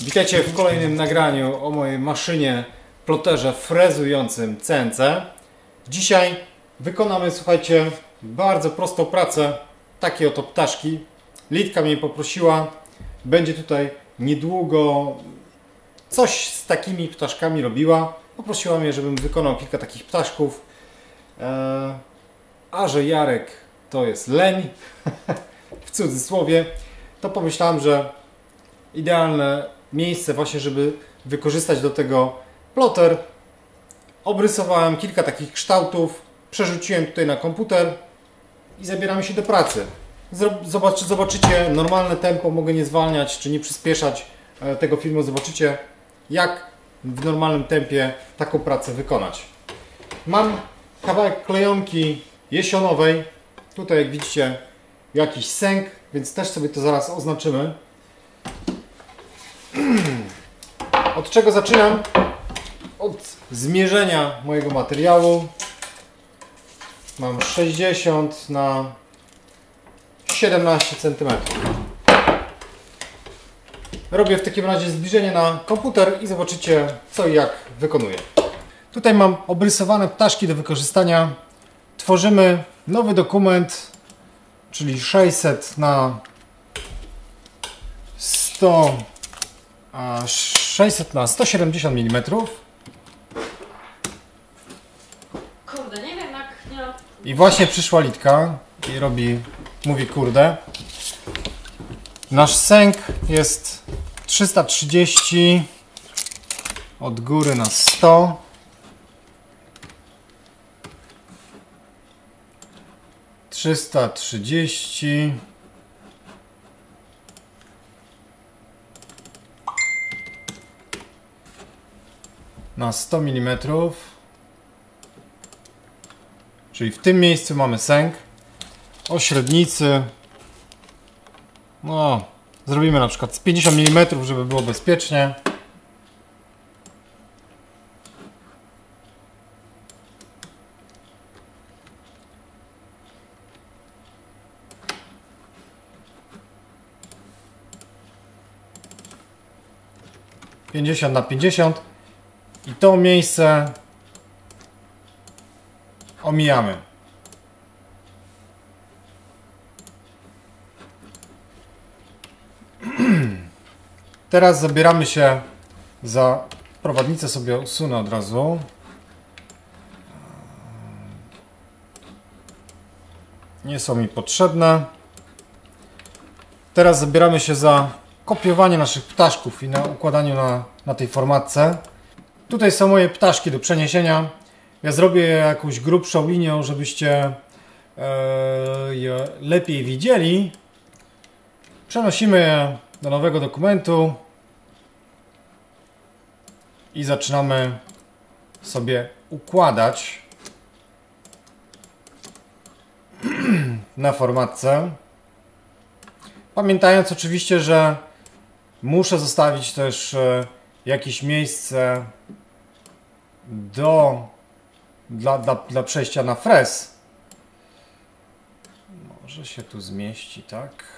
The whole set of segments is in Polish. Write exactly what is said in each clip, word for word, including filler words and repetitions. Witajcie w kolejnym nagraniu o mojej maszynie, ploterze frezującym C N C. Dzisiaj wykonamy, słuchajcie, bardzo prostą pracę, takie oto ptaszki. Lidka mnie poprosiła, będzie tutaj niedługo coś z takimi ptaszkami robiła. Poprosiła mnie, żebym wykonał kilka takich ptaszków. A że Jarek to jest leń, w cudzysłowie, to pomyślałem, że idealne miejsce właśnie, żeby wykorzystać do tego ploter. Obrysowałem kilka takich kształtów, przerzuciłem tutaj na komputer i zabieramy się do pracy. Zobacz, zobaczycie normalne tempo, mogę nie zwalniać czy nie przyspieszać tego filmu. Zobaczycie, jak w normalnym tempie taką pracę wykonać. Mam kawałek klejonki jesionowej. Tutaj, jak widzicie, jakiś sęk, więc też sobie to zaraz oznaczymy. Od czego zaczynam? Od zmierzenia mojego materiału. Mam sześćdziesiąt na siedemnaście centymetrów. Robię w takim razie zbliżenie na komputer i zobaczycie, co i jak wykonuję. Tutaj mam obrysowane ptaszki do wykorzystania. Tworzymy nowy dokument, czyli sześćset na sto, sześćset na sto siedemdziesiąt milimetrów. Kurde, nie wiem jak... I właśnie przyszła Lidka i robi, mówi kurde. Nasz sęk jest trzysta trzydzieści od góry na sto. trzysta trzydzieści. Na sto milimetrów. Czyli w tym miejscu mamy sęk. O średnicy. No, zrobimy na przykład z pięćdziesiąt milimetrów, żeby było bezpiecznie. pięćdziesiąt na pięćdziesiąt. I to miejsce omijamy. Teraz zabieramy się za prowadnicę, sobie usunę od razu. Nie są mi potrzebne. Teraz zabieramy się za kopiowanie naszych ptaszków i na układaniu na, na tej formatce. Tutaj są moje ptaszki do przeniesienia. Ja zrobię jakąś grubszą linią, żebyście yy, je lepiej widzieli. Przenosimy je do nowego dokumentu i zaczynamy sobie układać na formatce. Pamiętając oczywiście, że muszę zostawić też jakieś miejsce do, dla, dla, dla przejścia na frez. Może się tu zmieści, tak?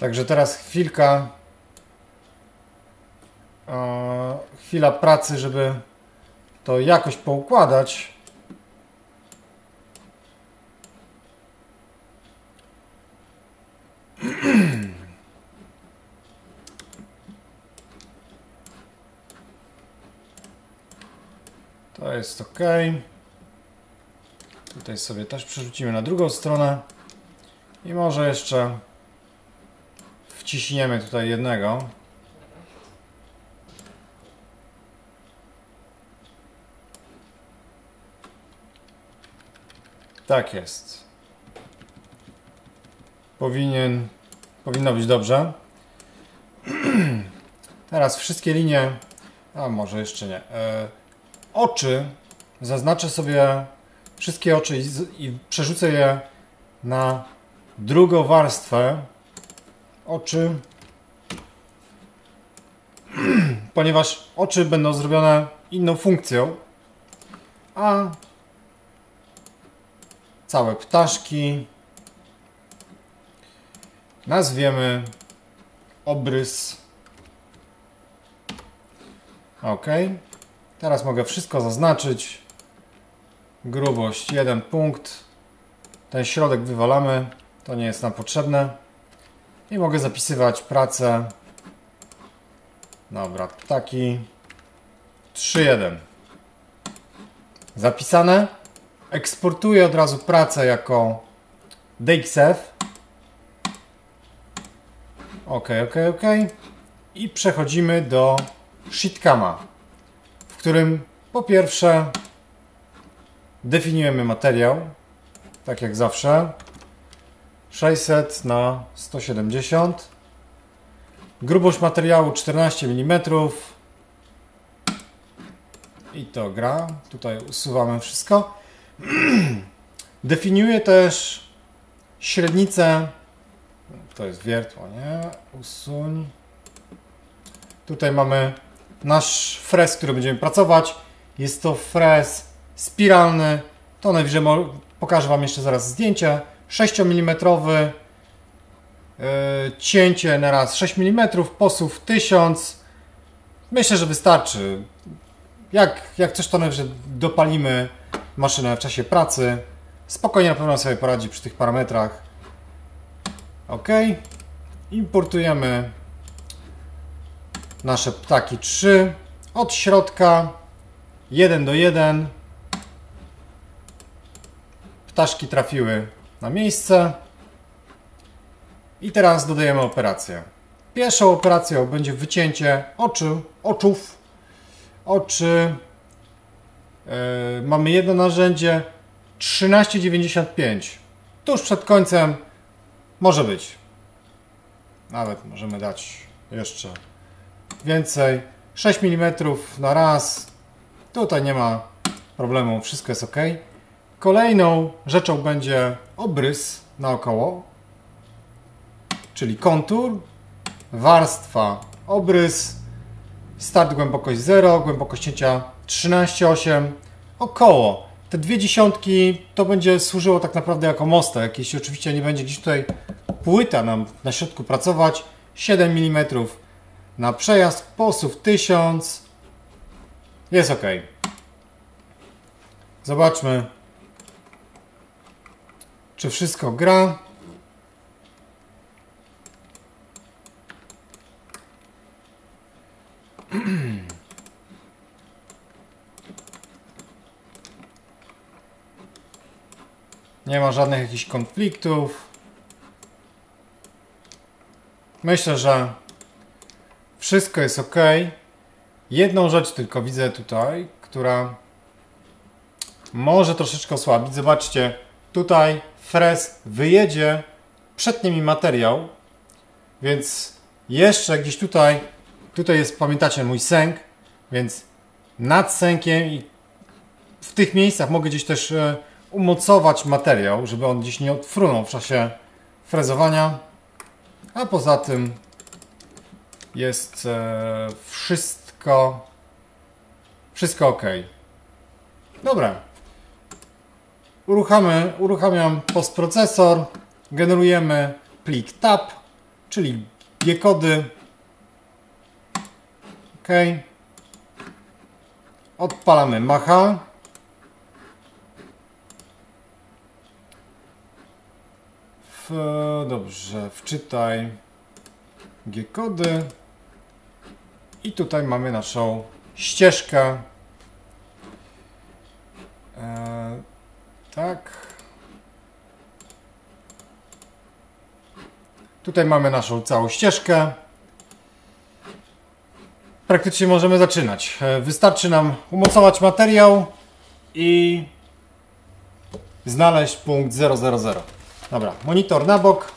Także teraz chwilka, e, chwila pracy, żeby to jakoś poukładać. To jest ok. Tutaj sobie też przerzucimy na drugą stronę i może jeszcze wciśniemy tutaj jednego. Tak jest. Powinien, powinno być dobrze. Teraz wszystkie linie, a może jeszcze nie, oczy zaznaczę sobie wszystkie oczy i, i przerzucę je na drugą warstwę oczy, ponieważ oczy będą zrobione inną funkcją, a całe ptaszki nazwiemy obrys. OK. Teraz mogę wszystko zaznaczyć. Grubość jeden punkt. Ten środek wywalamy. To nie jest nam potrzebne. I mogę zapisywać pracę. Dobra, ptaki. trzy jeden. Zapisane. Eksportuję od razu pracę jako D X F. OK, OK, OK. I przechodzimy do Sheetcama, w którym po pierwsze definiujemy materiał, tak jak zawsze, sześćset na sto siedemdziesiąt, grubość materiału czternaście milimetrów i to gra, tutaj usuwamy wszystko. Definiuję też średnicę, to jest wiertło, nie? Usuń. Tutaj mamy nasz frez, który będziemy pracować. Jest to frez spiralny. To najwyżej pokażę Wam jeszcze zaraz zdjęcie. sześć milimetrów. Yy, cięcie na raz sześć milimetrów. Posuw tysiąc. Myślę, że wystarczy. Jak, jak coś, to najwyżej dopalimy maszynę w czasie pracy. Spokojnie na pewno sobie poradzi przy tych parametrach. OK. Importujemy nasze ptaki trzy od środka jeden do jeden. Ptaszki trafiły na miejsce i teraz dodajemy operację. Pierwszą operacją będzie wycięcie oczu, oczów oczy. Yy, mamy jedno narzędzie trzynaście dziewięćdziesiąt pięć. Tuż przed końcem może być. Nawet możemy dać jeszcze więcej, sześć milimetrów na raz, tutaj nie ma problemu, wszystko jest OK. Kolejną rzeczą będzie obrys naokoło, czyli kontur, warstwa, obrys, start głębokość zero, głębokość cięcia trzynaście przecinek osiem, około. Te dwie dziesiątki to będzie służyło tak naprawdę jako mostek, jeśli oczywiście nie będzie gdzieś tutaj płyta nam na środku pracować, siedem milimetrów. Na przejazd, posuw tysiąc. Jest OK. Zobaczmy, czy wszystko gra. Nie ma żadnych jakichś konfliktów. Myślę, że wszystko jest OK. Jedną rzecz tylko widzę tutaj, która może troszeczkę osłabić. Zobaczcie, tutaj frez wyjedzie, przetnie mi materiał, więc jeszcze gdzieś tutaj, tutaj jest, pamiętacie, mój sęk, więc nad sękiem i w tych miejscach mogę gdzieś też umocować materiał, żeby on gdzieś nie odfrunął w czasie frezowania, a poza tym jest e, wszystko, wszystko OK. Dobra. Uruchamy, uruchamiam postprocesor. Generujemy plik T A P, czyli G-kody. OK. Odpalamy macha. W, dobrze, wczytaj G-kody. I tutaj mamy naszą ścieżkę. Eee, tak. Tutaj mamy naszą całą ścieżkę. Praktycznie możemy zaczynać. Eee, wystarczy nam umocować materiał i znaleźć punkt zero zero zero. Dobra, monitor na bok.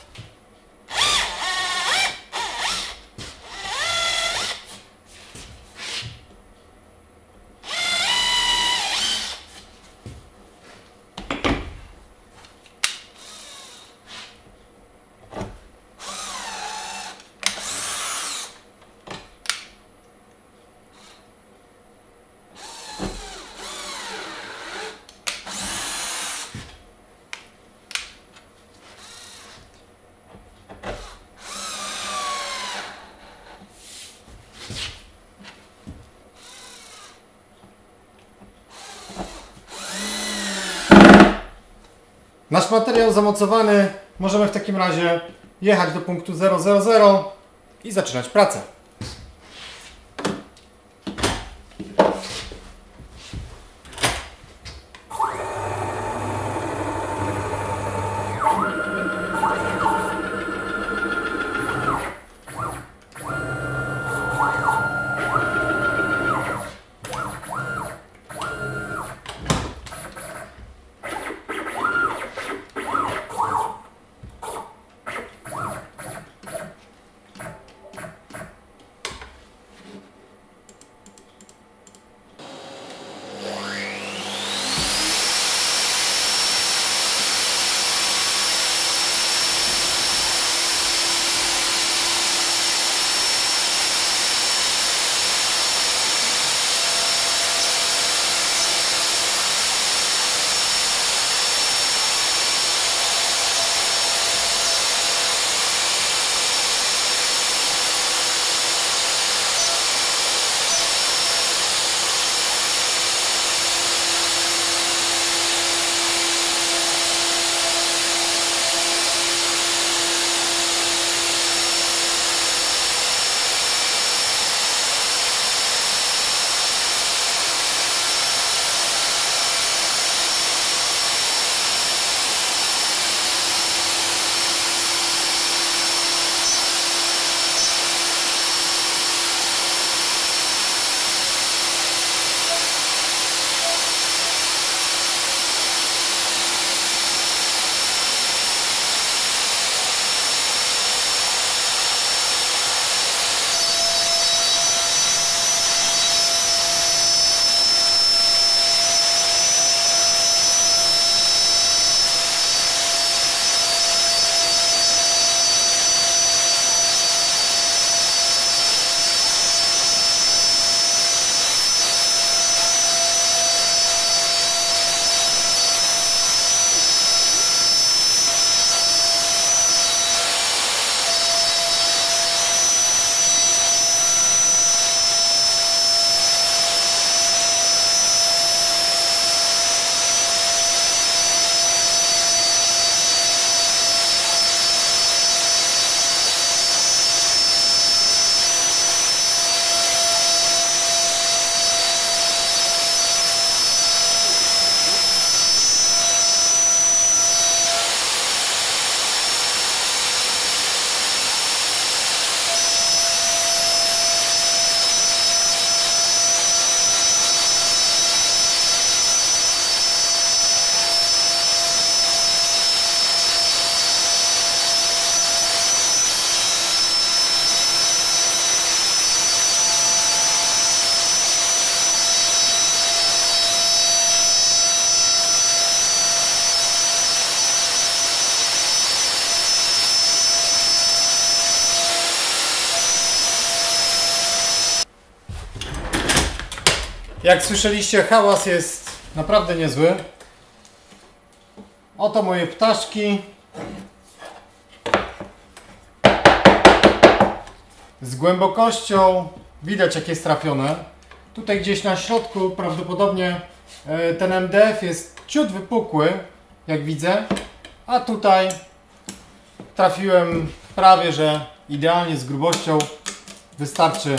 Nasz materiał zamocowany, możemy w takim razie jechać do punktu zero zero zero i zaczynać pracę. Jak słyszeliście, hałas jest naprawdę niezły. Oto moje ptaszki. Z głębokością widać, jak jest trafione. Tutaj gdzieś na środku prawdopodobnie ten M D F jest ciut wypukły, jak widzę. A tutaj trafiłem prawie, że idealnie z grubością. Wystarczy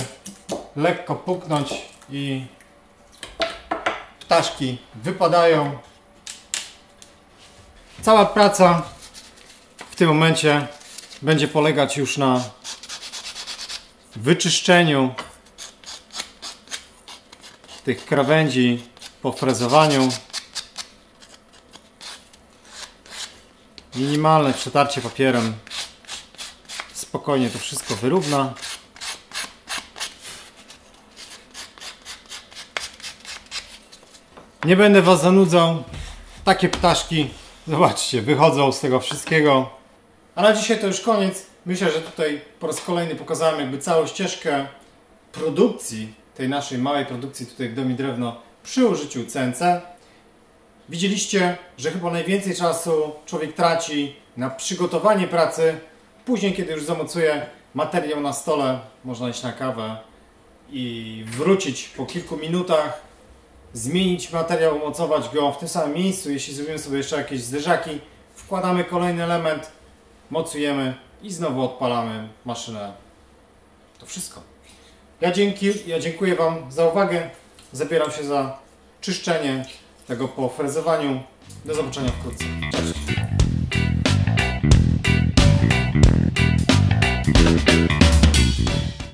lekko puknąć i ptaszki wypadają. Cała praca w tym momencie będzie polegać już na wyczyszczeniu tych krawędzi po frezowaniu. Minimalne przetarcie papierem spokojnie to wszystko wyrówna. Nie będę Was zanudzał. Takie ptaszki, zobaczcie, wychodzą z tego wszystkiego. A na dzisiaj to już koniec. Myślę, że tutaj po raz kolejny pokazałem jakby całą ścieżkę produkcji, tej naszej małej produkcji tutaj w Domi Drewno przy użyciu C N C. Widzieliście, że chyba najwięcej czasu człowiek traci na przygotowanie pracy. Później, kiedy już zamocuje materiał na stole, można iść na kawę i wrócić po kilku minutach, zmienić materiał, umocować go w tym samym miejscu. Jeśli zrobimy sobie jeszcze jakieś zderzaki, wkładamy kolejny element, mocujemy i znowu odpalamy maszynę. To wszystko. Ja, dzięki, ja dziękuję Wam za uwagę. Zabieram się za czyszczenie tego po frezowaniu. Do zobaczenia wkrótce. Cześć!